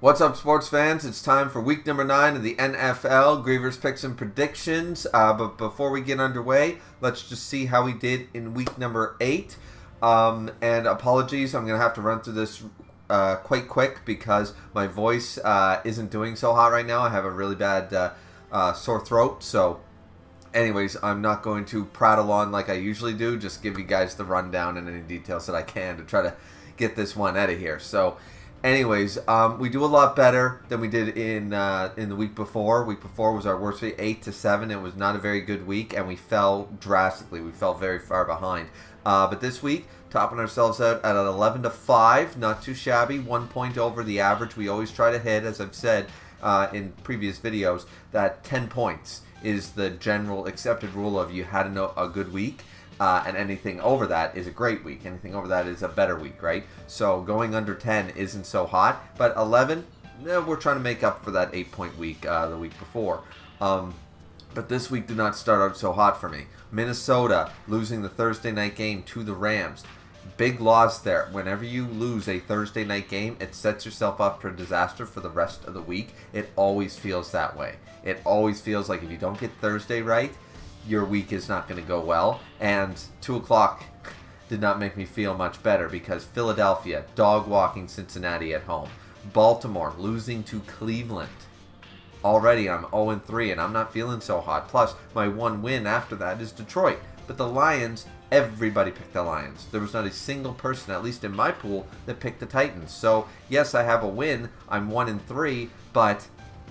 What's up, sports fans? It's time for week number 9 of the NFL, Griever's Picks and Predictions. But before we get underway, let's just see how we did in week number 8. And apologies, I'm going to have to run through this quite quick because my voice isn't doing so hot right now. I have a really bad sore throat. So anyways, I'm not going to prattle on like I usually do. Just give you guys the rundown and any details that I can to try to get this one out of here. So anyways, we do a lot better than we did in the week before. Week before was our worst week, 8-7. It was not a very good week, and we fell drastically. We fell very far behind. But this week, topping ourselves out at an 11-5, not too shabby. 1 point over the average we always try to hit, as I've said in previous videos, that 10 points is the general accepted rule of you had a good week. And anything over that is a great week. Anything over that is a better week, right? So going under 10 isn't so hot. But 11, we're trying to make up for that 8-point week the week before. But this week did not start out so hot for me. Minnesota losing the Thursday night game to the Rams. Big loss there. Whenever you lose a Thursday night game, it sets yourself up for disaster for the rest of the week. It always feels that way. It always feels like if you don't get Thursday right, your week is not going to go well, and 2 o'clock did not make me feel much better because Philadelphia dog-walking Cincinnati at home. Baltimore losing to Cleveland. Already I'm 0-3, and I'm not feeling so hot. Plus, my one win after that is Detroit. But the Lions, everybody picked the Lions. There was not a single person, at least in my pool, that picked the Titans. So, yes, I have a win. I'm 1-3, but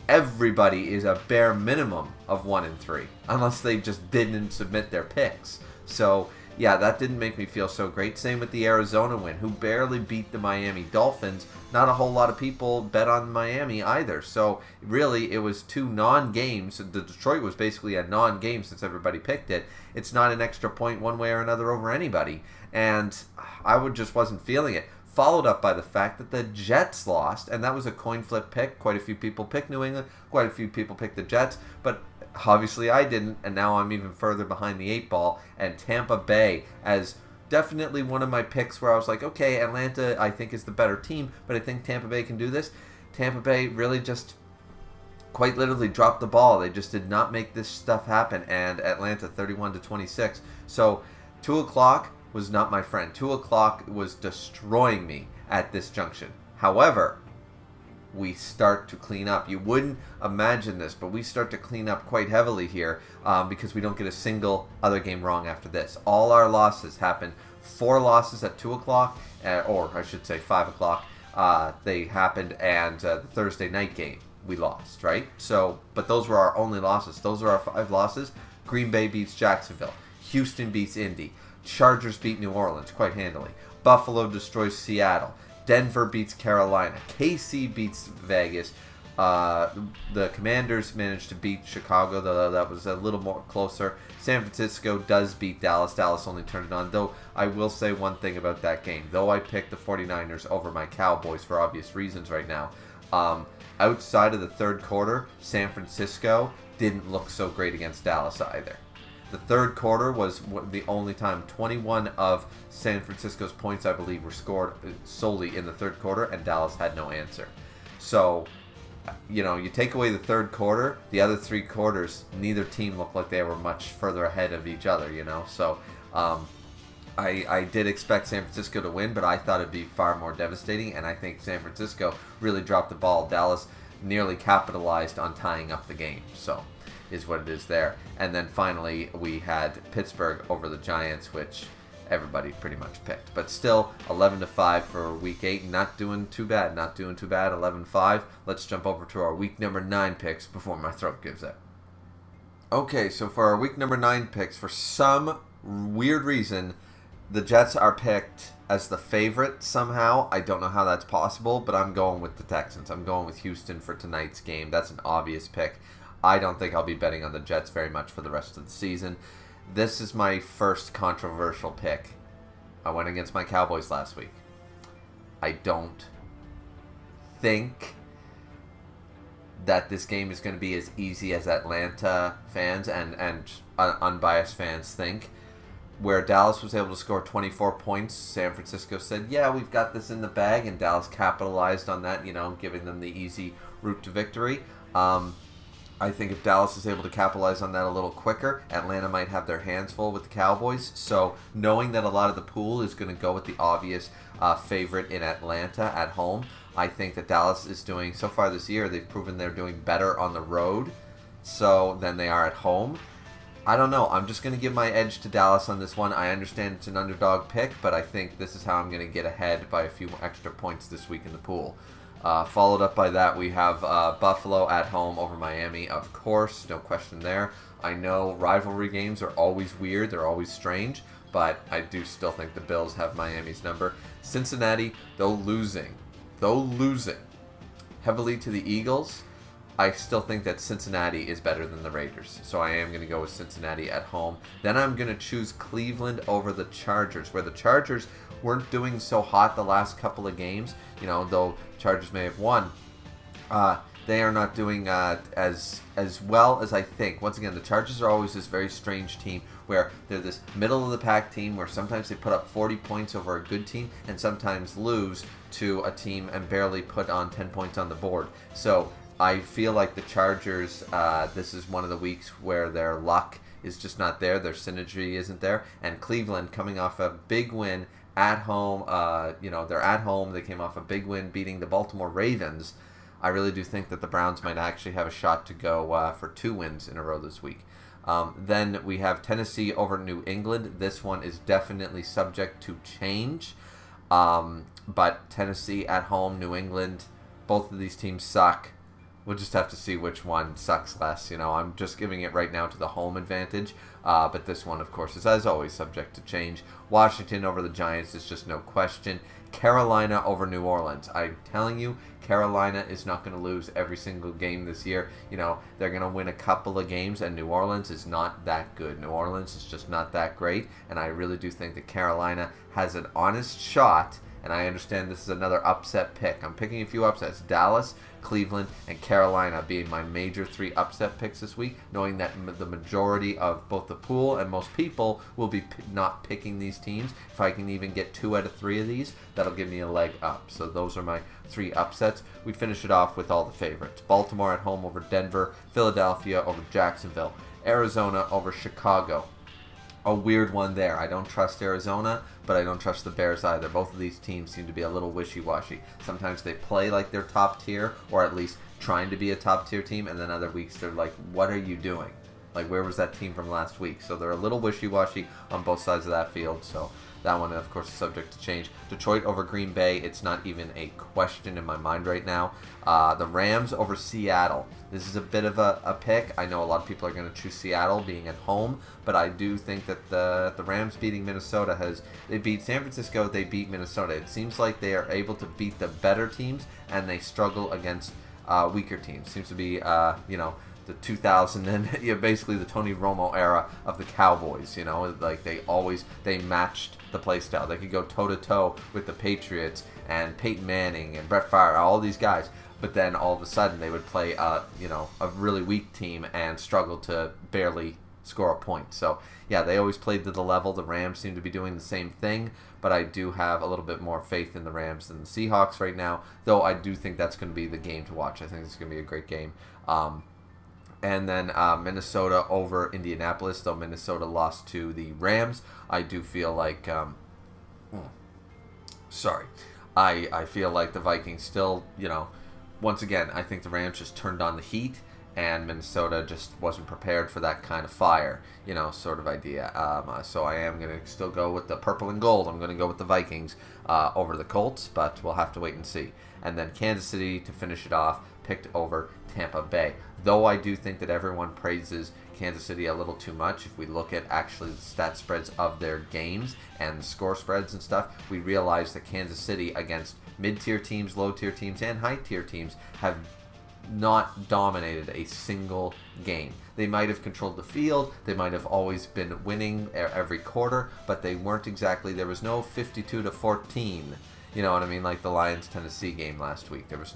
everybody is a bare minimum of 1-3, unless they just didn't submit their picks. So yeah, that didn't make me feel so great. Same with the Arizona win, who barely beat the Miami Dolphins. Not a whole lot of people bet on Miami either. So really, it was 2 non-games. The Detroit was basically a non-game since everybody picked it. It's not an extra point one way or another over anybody. And I just wasn't feeling it. Followed up by the fact that the Jets lost, and that was a coin flip pick. Quite a few people picked New England, quite a few people picked the Jets, but obviously I didn't, and now I'm even further behind the 8 ball, and Tampa Bay as definitely one of my picks where I was like, okay, Atlanta I think is the better team, but I think Tampa Bay can do this. Tampa Bay really just quite literally dropped the ball. They just did not make this stuff happen, and Atlanta 31-26. So 2 o'clock was not my friend. 2 o'clock was destroying me at this junction. However, we start to clean up. You wouldn't imagine this, but we start to clean up quite heavily here because we don't get a single other game wrong after this. All our losses happen. 4 losses at 2 o'clock, or I should say 5 o'clock. They happened, and the Thursday night game we lost, right? So, but those were our only losses. Those are our 5 losses. Green Bay beats Jacksonville. Houston beats Indy. Chargers beat New Orleans quite handily. Buffalo destroys Seattle. Denver beats Carolina. KC beats Vegas. The Commanders managed to beat Chicago, though that was a little more closer. San Francisco does beat Dallas. Dallas only turned it on, though I will say one thing about that game. Though I picked the 49ers over my Cowboys for obvious reasons right now, outside of the 3rd quarter, San Francisco didn't look so great against Dallas either. The 3rd quarter was the only time. 21 of San Francisco's points, I believe, were scored solely in the 3rd quarter, and Dallas had no answer. So, you know, you take away the 3rd quarter, the other 3 quarters, neither team looked like they were much further ahead of each other, you know? So, I did expect San Francisco to win, but I thought it'd be far more devastating, and I think San Francisco really dropped the ball. Dallas nearly capitalized on tying up the game, so is what it is there. And then finally we had Pittsburgh over the Giants, which everybody pretty much picked. But still, 11-5 for week 8. Not doing too bad. Not doing too bad. 11-5. Let's jump over to our week number 9 picks before my throat gives out. Okay, so for our week number 9 picks, for some weird reason, the Jets are picked as the favorite somehow. I don't know how that's possible, but I'm going with the Texans. I'm going with Houston for tonight's game. That's an obvious pick. I don't think I'll be betting on the Jets very much for the rest of the season. This is my first controversial pick. I went against my Cowboys last week. I don't think that this game is going to be as easy as Atlanta fans and unbiased fans think. where Dallas was able to score 24 points, San Francisco said, yeah, we've got this in the bag, and Dallas capitalized on that, you know, giving them the easy route to victory. I think if Dallas is able to capitalize on that a little quicker, Atlanta might have their hands full with the Cowboys. So knowing that a lot of the pool is going to go with the obvious favorite in Atlanta at home, I think that Dallas is doing, so far this year, they've proven they're doing better on the road than they are at home. I don't know. I'm just going to give my edge to Dallas on this one. I understand it's an underdog pick, but I think this is how I'm going to get ahead by a few extra points this week in the pool. Followed up by that, we have Buffalo at home over Miami, of course, no question there. I know rivalry games are always weird, they're always strange, but I do still think the Bills have Miami's number. Cincinnati, though losing heavily to the Eagles, I still think that Cincinnati is better than the Raiders, so I am going to go with Cincinnati at home. Then I'm going to choose Cleveland over the Chargers, where the Chargers weren't doing so hot the last couple of games, you know, though Chargers may have won. They are not doing as well as I think. Once again, the Chargers are always this very strange team where they're this middle-of-the-pack team where sometimes they put up 40 points over a good team and sometimes lose to a team and barely put on 10 points on the board. So I feel like the Chargers, this is one of the weeks where their luck is just not there, their synergy isn't there, and Cleveland coming off a big win at home, you know, they're at home, they came off a big win beating the Baltimore Ravens. I really do think that the Browns might actually have a shot to go for 2 wins in a row this week. Then we have Tennessee over New England. This one is definitely subject to change, but Tennessee at home, New England, both of these teams suck. We'll just have to see which one sucks less. You know, I'm just giving it right now to the home advantage. But this one, of course, is, as always, subject to change. Washington over the Giants is just no question. Carolina over New Orleans. I'm telling you, Carolina is not going to lose every single game this year. You know, they're going to win a couple of games, and New Orleans is not that good. New Orleans is just not that great, and I really do think that Carolina has an honest shot. And I understand this is another upset pick. I'm picking a few upsets. Dallas, Cleveland, and Carolina being my major 3 upset picks this week, knowing that the majority of both the pool and most people will be not picking these teams. If I can even get 2 out of 3 of these, that'll give me a leg up. So those are my 3 upsets. We finish it off with all the favorites. Baltimore at home over Denver, Philadelphia over Jacksonville, Arizona over Chicago. A weird one there. I don't trust Arizona, but I don't trust the Bears either. Both of these teams seem to be a little wishy-washy. Sometimes they play like they're top tier, or at least trying to be a top tier team, and then other weeks they're like, what are you doing? Like, where was that team from last week? So they're a little wishy-washy on both sides of that field. So that one, of course, is subject to change. Detroit over Green Bay, it's not even a question in my mind right now. The Rams over Seattle. This is a bit of a pick. I know a lot of people are going to choose Seattle being at home, but I do think that the Rams beating Minnesota has... They beat San Francisco, they beat Minnesota. It seems like they are able to beat the better teams, and they struggle against weaker teams. Seems to be, you know... the 2000 and yeah, basically the Tony Romo era of the Cowboys, you know, like they matched the play style. They could go toe-to-toe with the Patriots and Peyton Manning and Brett Favre, all these guys, but then all of a sudden they would play, you know, a really weak team and struggle to barely score a point. So yeah, they always played to the level. The Rams seem to be doing the same thing, but I do have a little bit more faith in the Rams than the Seahawks right now, though I do think that's going to be the game to watch. I think it's going to be a great game. And then Minnesota over Indianapolis, though Minnesota lost to the Rams. I do feel like, I feel like the Vikings still, you know, once again, I think the Rams just turned on the heat, and Minnesota just wasn't prepared for that kind of fire, you know, sort of idea. So I am going to still go with the purple and gold. I'm going to go with the Vikings over the Colts, but we'll have to wait and see. And then Kansas City, to finish it off, picked over Tampa Bay. Though I do think that everyone praises Kansas City a little too much. If we look at actually the stat spreads of their games and score spreads and stuff, we realize that Kansas City against mid-tier teams, low-tier teams, and high-tier teams have not dominated a single game. They might have controlled the field, they might have always been winning every quarter, but they weren't exactly, there was no 52-14. You know what I mean? Like the Lions-Tennessee game last week. There's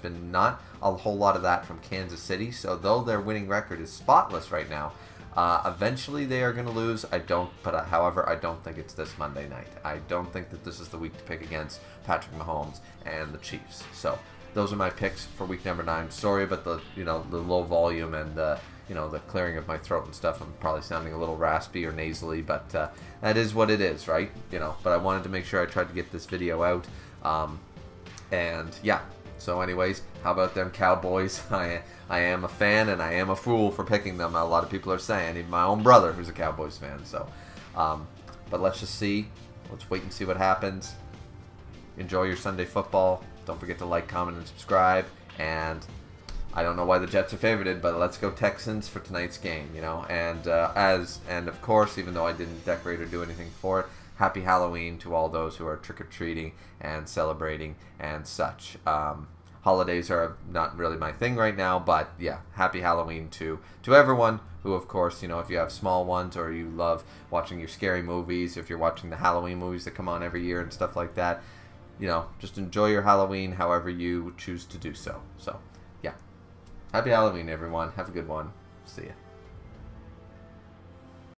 been not a whole lot of that from Kansas City. So though their winning record is spotless right now, Eventually they are going to lose. However, I don't think it's this Monday night. I don't think that this is the week to pick against Patrick Mahomes and the Chiefs. So those are my picks for week number 9. Sorry about the the low volume and the clearing of my throat and stuff. I'm probably sounding a little raspy or nasally, but that is what it is, right? But I wanted to make sure I tried to get this video out. And yeah. So anyways, how about them Cowboys? I am a fan and I am a fool for picking them. A lot of people are saying, even my own brother who's a Cowboys fan. So, but let's just see. Let's wait and see what happens. Enjoy your Sunday football. Don't forget to like, comment, and subscribe. And I don't know why the Jets are favorited, but let's go Texans for tonight's game. And of course, even though I didn't decorate or do anything for it, Happy Halloween to all those who are trick-or-treating and celebrating and such. Holidays are not really my thing right now, but yeah, Happy Halloween to everyone who, of course, if you have small ones or you love watching your scary movies, if you're watching the Halloween movies that come on every year and stuff like that, just enjoy your Halloween however you choose to do so. So, yeah. Happy Halloween, everyone. Have a good one. See ya.